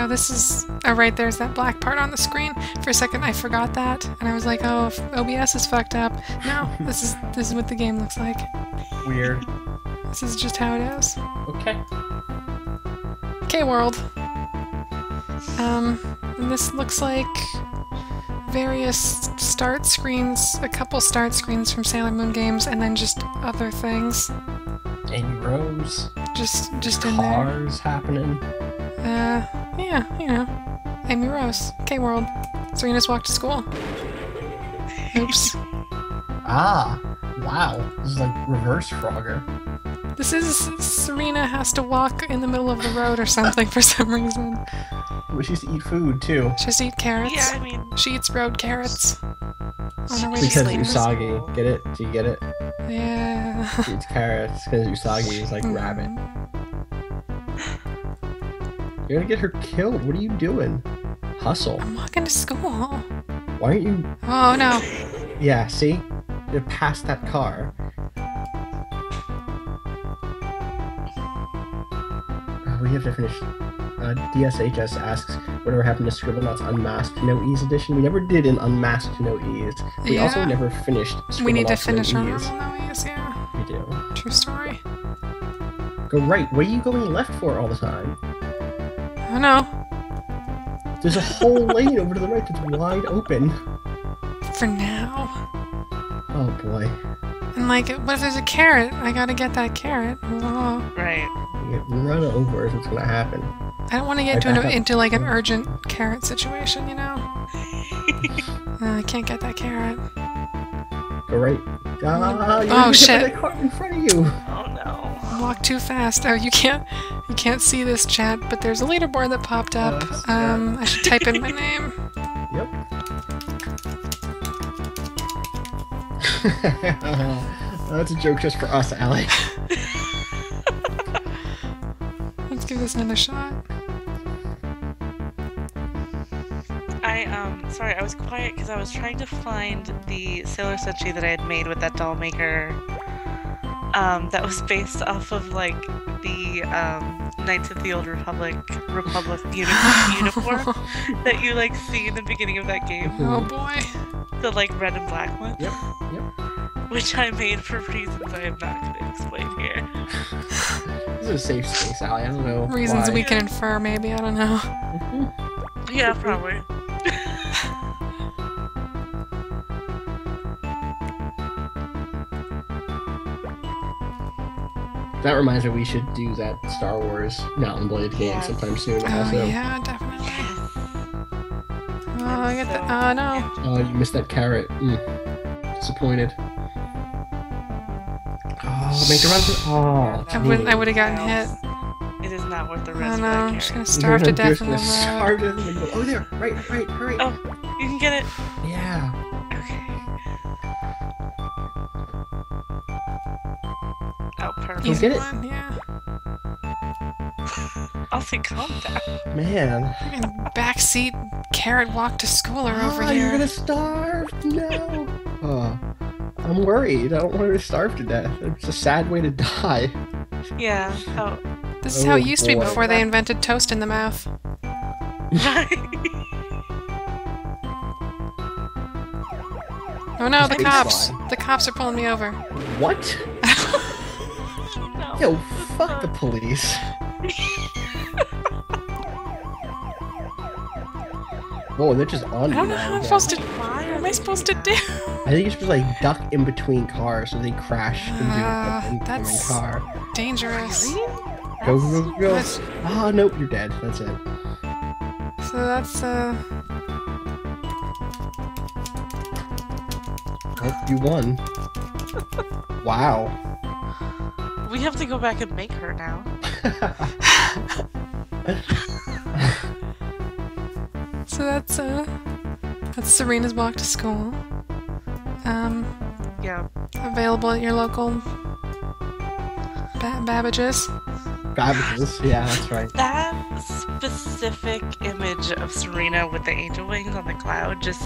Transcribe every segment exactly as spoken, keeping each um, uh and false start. Oh, this is... Oh, right, there's that black part on the screen. For a second, I forgot that, and I was like, oh, O B S is fucked up. No, this is this is what the game looks like. Weird. This is just how it is. Okay. K-World. Um, this looks like various start screens, a couple start screens from Sailor Moon games, and then just other things. Amy Rose. Just, just in there. Cars happening. Uh, yeah, you know. Amy Rose, K-World. Serena's walk to school. Oops. Ah, wow. This is like reverse Frogger. This is Serena has to walk in the middle of the road or something for some reason. Well, she has to eat food, too. She has to eat carrots. Yeah, I mean... She eats road carrots. On her way because to Usagi. Get it? Do you get it? Yeah. She eats carrots because Usagi is like mm. rabbit. You're gonna get her killed. What are you doing? Hustle. I'm walking to school. Why aren't you... Oh, no. Yeah, see? You're past that car. We have to finish. Uh, D S H S asks, whatever happened to Scribblenauts Unmasked No Ease edition? We never did an Unmasked No Ease. We yeah. also never finished Scribblenauts No Ease. We need to finish No Ease. No Ease, yeah. We do. True story. Go right. What are you going left for all the time? I don't know. There's a whole lane over to the right that's wide open. For now. Oh boy. And like, what if there's a carrot? I gotta get that carrot. Whoa. Right. You get run over is what's gonna happen. I don't want to get into, into like an urgent carrot situation, you know? uh, I can't get that carrot. Go right. Ah, you're oh shit! That cart in front of you. Oh no! Walk too fast. Oh, you can't. You can't see this chat, but there's a leaderboard that popped up. Oh, um, I should type in my name. Yep. uh, that's a joke just for us, Allie. Let's give this another shot. I, um, sorry, I was quiet because I was trying to find the Sailor Senshi that I had made with that doll maker um, that was based off of, like, the um, Knights of the Old Republic Republic uniform, uniform that you, like, see in the beginning of that game. Oh, boy. The, like, red and black one. Yep, yep. Which I made for reasons I am not going to explain here. This is a safe space, Allie. I don't know Reasons why. we can infer, maybe. I don't know. Mm-hmm. Yeah, probably. That reminds me, we should do that Star Wars Mountain Blade game yeah. sometime soon. Oh also. yeah, definitely. Oh, I get that. Oh no. Oh, you missed that carrot. Mm. Disappointed. Oh, make a run for. Oh, I wouldn't. I would have gotten hit. It is not worth the risk. I know, I'm just gonna starve to death in the road. Oh, there! Right, right, hurry! Oh, you can get it! Yeah. Okay. Oh, perfect. You get it? One, yeah. I'll say calm down. Man. Backseat carrot walk to schooler oh, over here. You're gonna starve? No! Oh, I'm worried. I don't want her to starve to death. It's a sad way to die. Yeah. Oh. This is oh how it used boy. to be before they invented toast in the mouth. Oh no, the cops! The cops are pulling me over. What? No, yo, fuck not. the police. Whoa, they're just on me. I don't know how I'm supposed to. What am I supposed to do? I think you're supposed to like duck in between cars so they crash uh, into the incoming car. That's dangerous. Really? Go, go, go, go. Ah, oh, nope, you're dead. That's it. So that's, uh... Oh, you won. Wow. We have to go back and make her now. So that's, uh... That's Serena's walk to school. Um... Yeah. Available at your local... Ba Babbage's. Babbage's, yeah, that's right. That specific image of Serena with the angel wings on the cloud just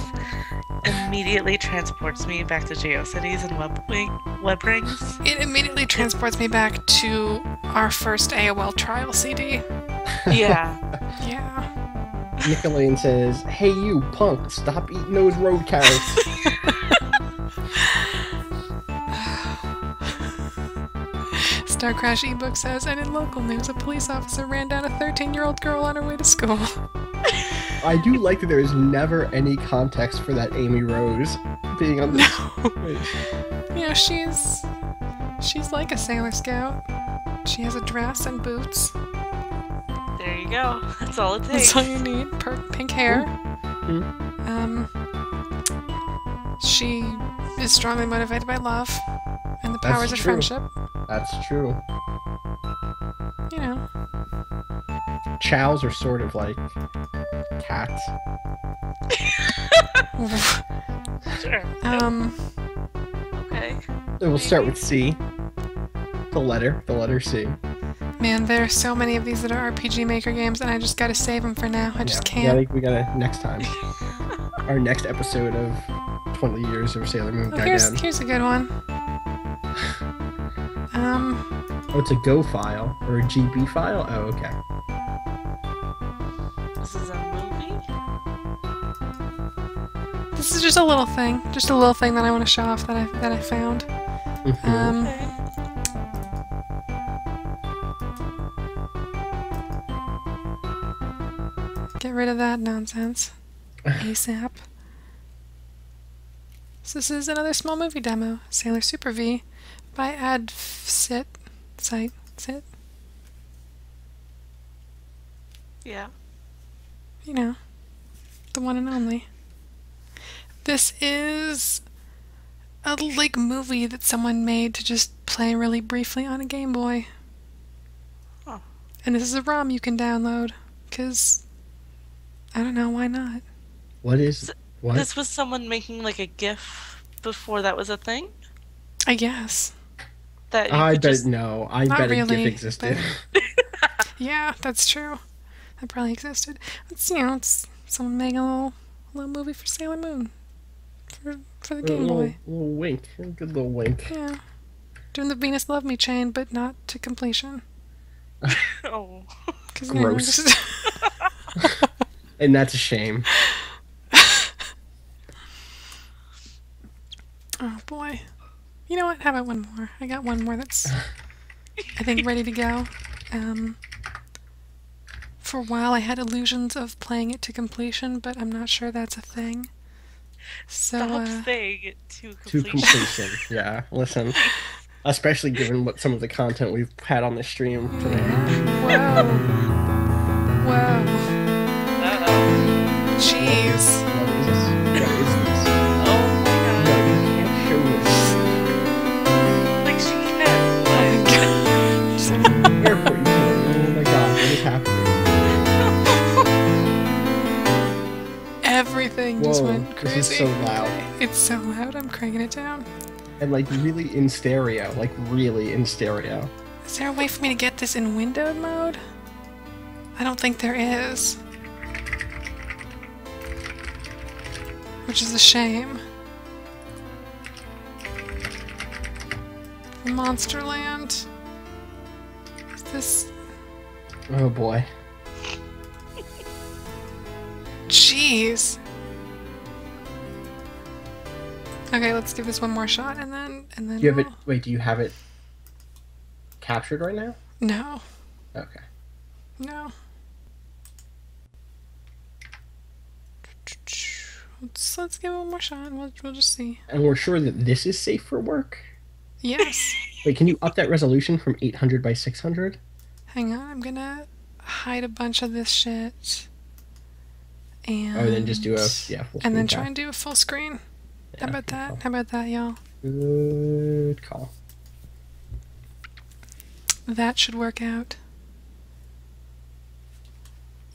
immediately transports me back to GeoCities and Web WebRings. It immediately transports me back to our first A O L trial C D. Yeah. Yeah. Nickelodeon says, "Hey you, punk, stop eating those road carrots." Star Crash eBook says, "And in local news, a police officer ran down a thirteen-year-old girl on her way to school." I do like that there is never any context for that Amy Rose being on this. No. Yeah, she's she's like a Sailor Scout. She has a dress and boots. There you go. That's all it takes. That's all you need. Per pink hair. Mm-hmm. Um, she is strongly motivated by love and the powers That's of true. friendship. That's true. You know. Chows are sort of like cats. Sure. Um. Okay. We'll start with C. The letter. The letter C. Man, there are so many of these that are R P G Maker games, and I just gotta save them for now. I yeah, just can't. I think we gotta next time. Our next episode of twenty years of Sailor Moon. Oh, here's, here's a good one. Um. Oh, it's a Go file or a G B file. Oh, okay. This is a movie. This is just a little thing, just a little thing that I want to show off that I that I found. Mm-hmm. Um. Okay. Get rid of that nonsense ASAP. So this is another small movie demo, Sailor Super V, by AdSit. Site. Sit. Yeah. You know, the one and only. This is a like movie that someone made to just play really briefly on a Game Boy. Oh. And this is a ROM you can download, because I don't know, why not? What is... What? This was someone making, like, a GIF before that was a thing? I guess. That I bet just... no. I not bet really, a GIF existed. But... yeah, that's true. That probably existed. It's, you know, it's someone making a little, little movie for Sailor Moon. For, for the Game Boy. A little wink. A good little wink. Yeah. Doing the Venus Love Me Chain, but not to completion. Oh. Gross. You know, just... And that's a shame. Oh boy. You know what? How about one more? I got one more that's, I think, ready to go. Um, for a while I had illusions of playing it to completion, but I'm not sure that's a thing. So, Stop uh, saying it to completion. To completion, yeah. Listen. Especially given what some of the content we've had on the stream today. Whoa. Whoa. Jeez. What is this? What is this? Oh my god. No, you can't show this. Like she can. Like, oh airport, you can. Oh my god, what is happening? Everything Whoa, just went crazy. This is so loud. It's so loud, I'm cranking it down. And like really in stereo. Like really in stereo. Is there a way for me to get this in windowed mode? I don't think there is. Which is a shame. Monster Land. Is this... Oh boy. Jeez. Okay, let's give this one more shot and then... and then. Do you have it... Wait, do you have it captured right now? No. Okay. No. Let's, let's give it one more shot and we'll, we'll just see. And we're sure that this is safe for work? Yes. Wait, can you up that resolution from eight hundred by six hundred? Hang on, I'm gonna hide a bunch of this shit. And oh, then just do a, yeah, full And then try and do a full screen. Yeah, How about that? Call. How about that, y'all? Good call. That should work out.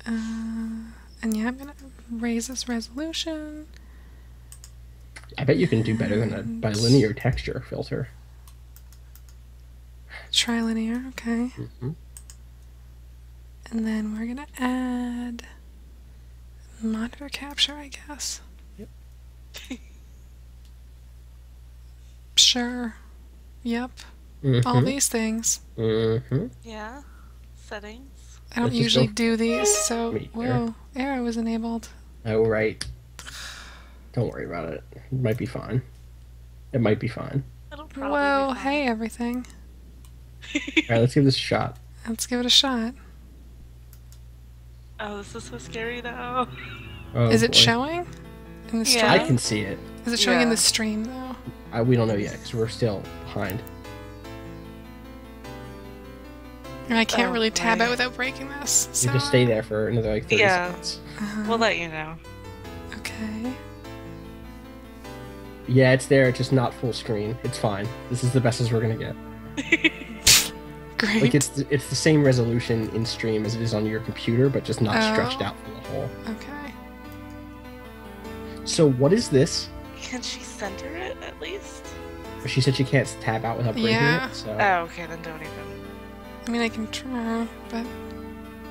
Uh, and yeah, I'm gonna... raise this resolution. I bet you can do better than a bilinear texture filter. Trilinear, okay. Mm-hmm. And then we're gonna add monitor capture, I guess. Yep. Sure. Yep. Mm-hmm. All these things. Mm-hmm. Yeah. Settings. I don't usually do these, so... Wait, whoa, error was enabled. Oh, right. Don't worry about it. It might be fine. It might be fine. It'll probably whoa, be fine. Hey, everything. Alright, let's give this a shot. Let's give it a shot. Oh, this is so scary, though. Oh, is it boy. showing? In the stream? Yeah. I can see it. Is it showing yeah. in the stream, though? I, we don't know yet, because we're still behind. And I can't oh, really tab right. it without breaking this. So. You just stay there for another, like, thirty yeah. seconds. Uh-huh. We'll let you know. Okay. Yeah, it's there, it's just not full screen. It's fine. This is the best as we're gonna get. Great. Like, it's th it's the same resolution in stream as it is on your computer, but just not oh. stretched out for the whole. Okay. So what is this? Can she center it, at least? She said she can't tab out without breaking yeah. it, so... Oh, okay, then don't even... I mean, I can try, but...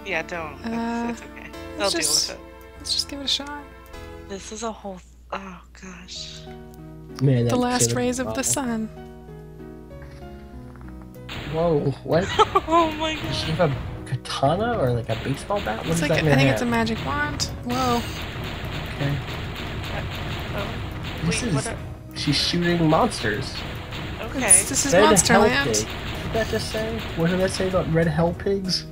Yeah, don't. Uh, it's, it's okay. I'll deal with it. Let's just give it a shot. This is a whole... Oh, gosh. Man, that the last rays of the sun. Whoa, what? Oh my god. Does she have a katana or like a baseball bat? What it's like that a, I think have? It's a magic wand. Whoa. Okay. Oh. This Wait, is... What are... She's shooting monsters. Okay. It's, this is Red Monster Land. What did that just say? What did that say about red hell pigs?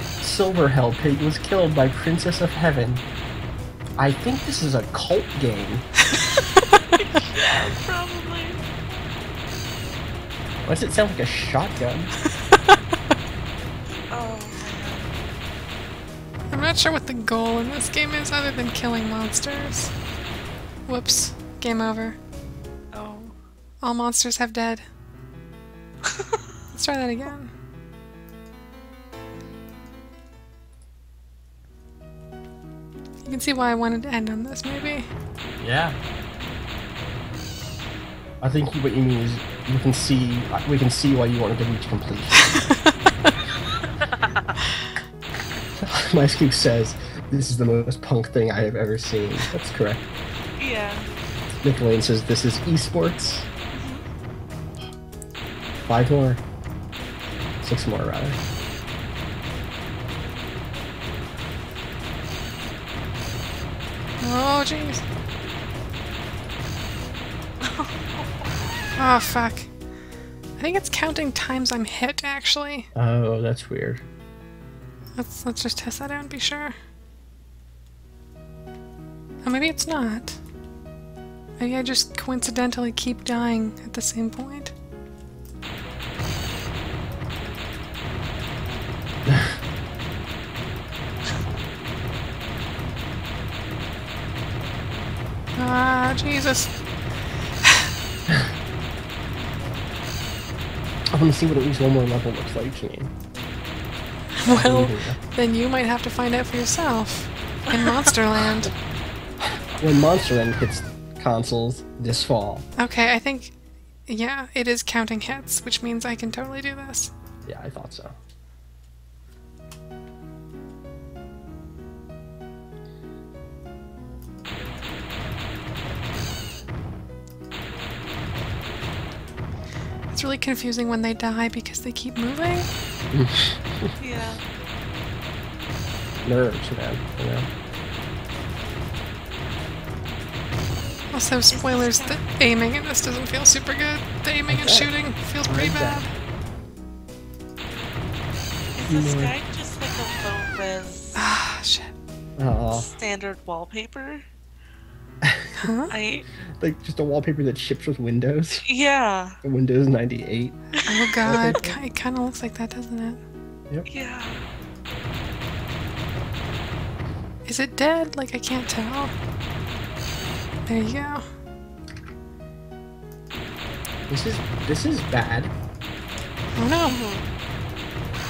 Silver hell pig was killed by Princess of Heaven. I think this is a cult game. Yeah, probably. Why does it sound like a shotgun? Oh. I'm not sure what the goal in this game is other than killing monsters. Whoops. Game over. Oh. All monsters have dead. Let's try that again. You can see why I wanted to end on this, maybe. Yeah. I think what you mean is you can see we can see why you wanted to reach completion. MyScoop says this is the most punk thing I have ever seen. That's correct. Yeah. Nick Lane says this is esports. Five more. Six more, rather. Oh, jeez. Oh, fuck. I think it's counting times I'm hit, actually. Oh, that's weird. Let's, let's just test that out and be sure. Oh, maybe it's not. Maybe I just coincidentally keep dying at the same point. Ah, Jesus. I want to see what at least one more level looks like, Janine. Well, then you might have to find out for yourself. In Monster Land. When Monster Land hits consoles this fall. Okay, I think... Yeah, it is counting hits, which means I can totally do this. Yeah, I thought so. It's really confusing when they die because they keep moving. Yeah. Nerves, man. Yeah. Also, spoilers, the aiming in this doesn't feel super good. The aiming okay. and shooting feels I pretty bad. That. Is this mm. guy just like a low res? Ah, shit. Aww. Standard wallpaper? Huh? I... Like just a wallpaper that ships with Windows. Yeah. Windows ninety-eight. Oh god, it kind of looks like that, doesn't it? Yep. Yeah. Is it dead? Like I can't tell. There you go. This is this is bad. Oh no!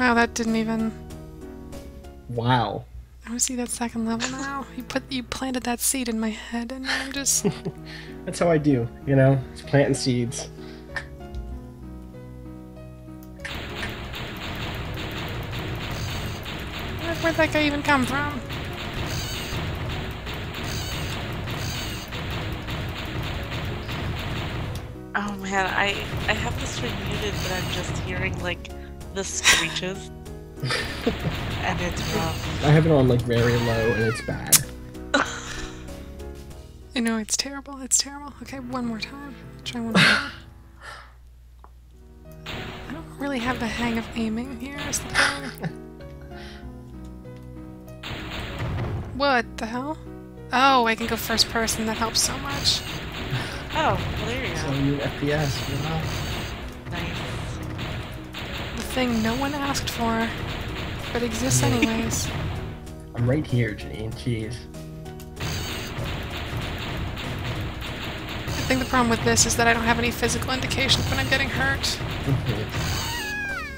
Wow, that didn't even. Wow. I want to see that second level now. You put you planted that seed in my head, and I'm just. That's how I do, you know. It's planting seeds. Where'd that guy even come from? Oh man, I I have this muted, but I'm just hearing like the screeches. And it's rough. I have it on like very low and it's bad. I know, it's terrible, it's terrible. Okay, one more time. Try one more time. I don't really have the hang of aiming here as the player. What the hell? Oh, I can go first person, that helps so much. Oh, well, there you go. So you F P S, you know? Nice. The thing no one asked for, but exists anyways. I'm right here, Janine, jeez. I think the problem with this is that I don't have any physical indications when I'm getting hurt.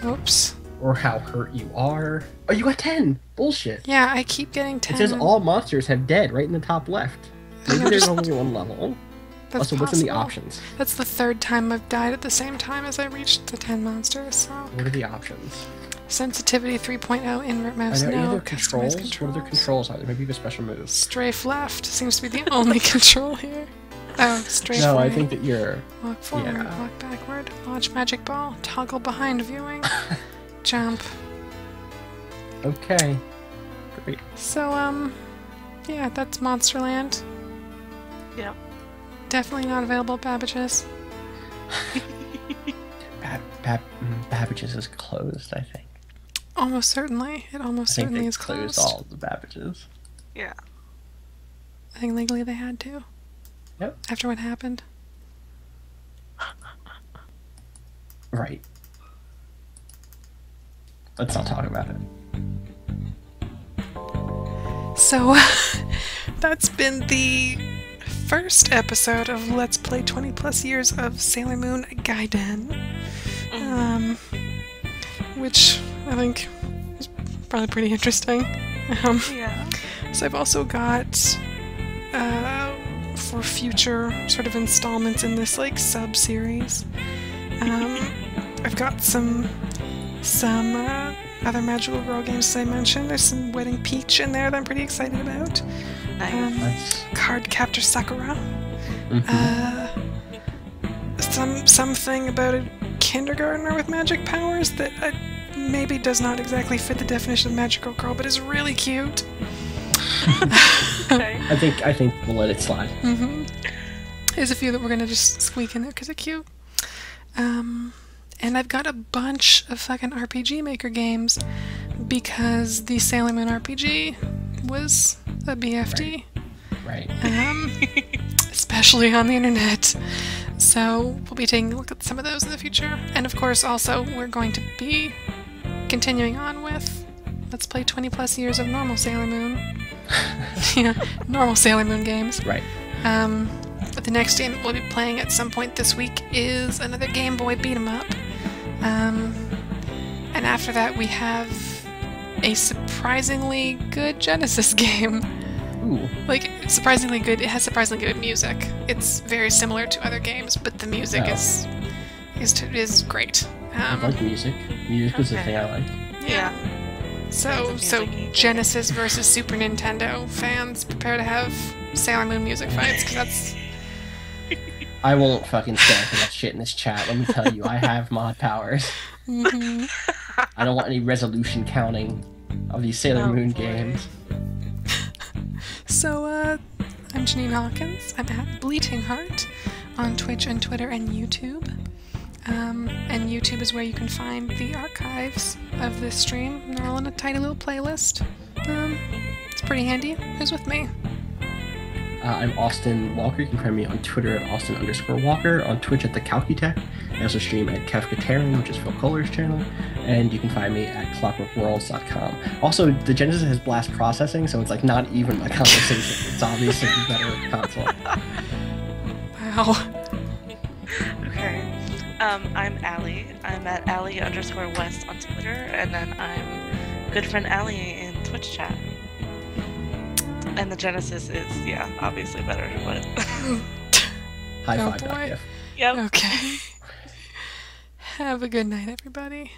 Oops. Or how hurt you are. Oh, you got ten! Bullshit. Yeah, I keep getting ten. It says all monsters have dead right in the top left. Maybe there's only one level. That's also, what's possible. In the options? That's the third time I've died at the same time as I reached the ten monsters, so... What are the options? Sensitivity three point oh, invert mouse, I know, no, controls? controls. What are their controls? Either? Maybe you have a special move. Strafe left seems to be the only control here. Oh, strafe No, right. I think that you're... Walk forward, yeah. Walk backward, launch magic ball, toggle behind viewing, jump. Okay. Great. So, um... yeah, that's Monster Land. Yep. Definitely not available at Babbage's. Bab Bab Babbage's is closed, I think. Almost certainly. It almost I think certainly they is closed. closed all the Babbage's. Yeah. I think legally they had to. Yep. After what happened. Right. Let's not talk about it. So, that's been the... first episode of Let's Play twenty plus years of Sailor Moon Gaiden, um, which I think is probably pretty interesting. Um, yeah. So I've also got, uh, for future sort of installments in this like sub-series, um, I've got some, some, uh, other magical girl games, as I mentioned. There's some Wedding Peach in there that I'm pretty excited about. Nice. Um, nice. Card Captor Sakura. Mm-hmm. uh, some something about a kindergartner with magic powers that uh, maybe does not exactly fit the definition of magical girl, but is really cute. Okay. I think I think we'll let it slide. Mm-hmm. There's a few that we're gonna just squeak in there because they're cute. Um. And I've got a bunch of fucking R P G Maker games because the Sailor Moon R P G was a B F D. Right. right. Um, especially on the internet. So we'll be taking a look at some of those in the future. And of course, also, we're going to be continuing on with Let's Play twenty plus years of normal Sailor Moon. Yeah, normal Sailor Moon games. Right. Um, but the next game that we'll be playing at some point this week is another Game Boy beat-em-up. Um, and after that, we have a surprisingly good Genesis game. Ooh. Like, surprisingly good. It has surprisingly good music. It's very similar to other games, but the music oh. is is to, is great. Um, I like music. Music okay. is the thing I like. Yeah. yeah. So, so Genesis versus Super Nintendo fans, prepare to have Sailor Moon music fights, because that's... I won't fucking stand for that shit in this chat, let me tell you. I have mod powers. Mm-hmm. I don't want any resolution counting of these Sailor oh, Moon boy. games. So, uh, I'm Janine Hawkins. I'm at BleatingHeart on Twitch and Twitter and YouTube. Um, and YouTube is where you can find the archives of this stream. They're all in a tiny little playlist. Um, it's pretty handy. Who's with me? Uh, I'm Austin Walker. You can find me on Twitter at Austin underscore Walker, on Twitch at the Calcutech. I also stream at Kev Katerin, which is Phil Kohler's channel, and you can find me at clockwork worlds dot com. Also, the Genesis has blast processing, so it's like not even a conversation. It's obviously better at console. Wow. Okay. Um, I'm Allie. I'm at Allie underscore West on Twitter, and then I'm good friend Allie in Twitch chat. And the Genesis is, yeah, obviously better, but... High five, oh boy. Yep. Okay. Have a good night, everybody.